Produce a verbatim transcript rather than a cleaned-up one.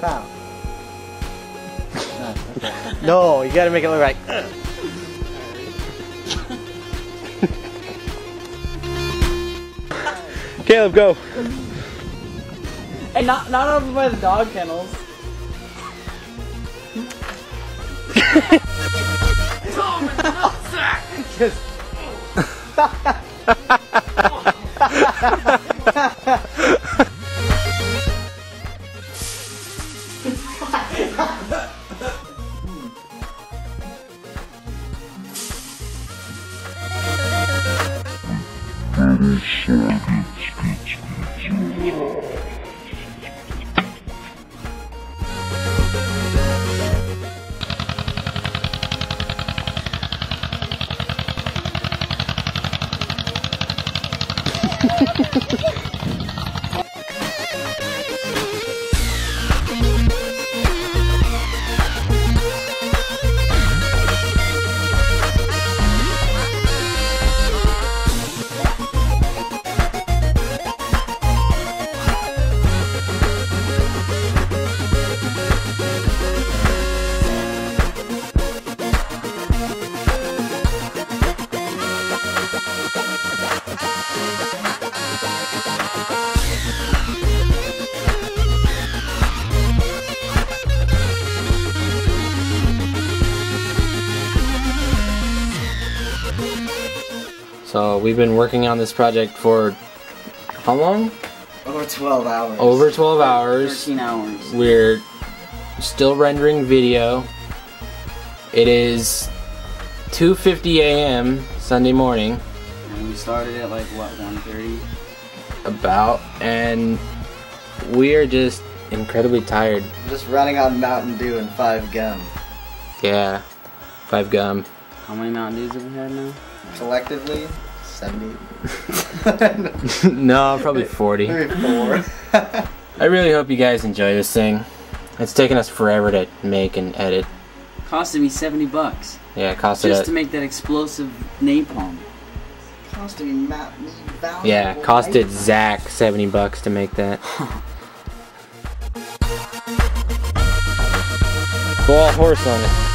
Pow. No, okay. No, you gotta make it look like. Caleb, go. And not not over by the dog kennels. Tom and Melzack! Just. So we've been working on this project for how long? Over twelve hours. Over twelve hours. thirteen hours. We're still rendering video. It is two fifty A M Sunday morning. And we started at like what, one thirty? About, and we are just incredibly tired. Just running on Mountain Dew and five gum. Yeah, five gum. How many Mountain Dews have we had now? Collectively, seventy. No, probably forty. Thirty-four. I really hope you guys enjoy this thing. It's taken us forever to make and edit. Costed me seventy bucks. Yeah, it costed just to make that explosive napalm. Costed me mountains. Yeah, costed napalm. Zach seventy bucks to make that. Go all horse on it.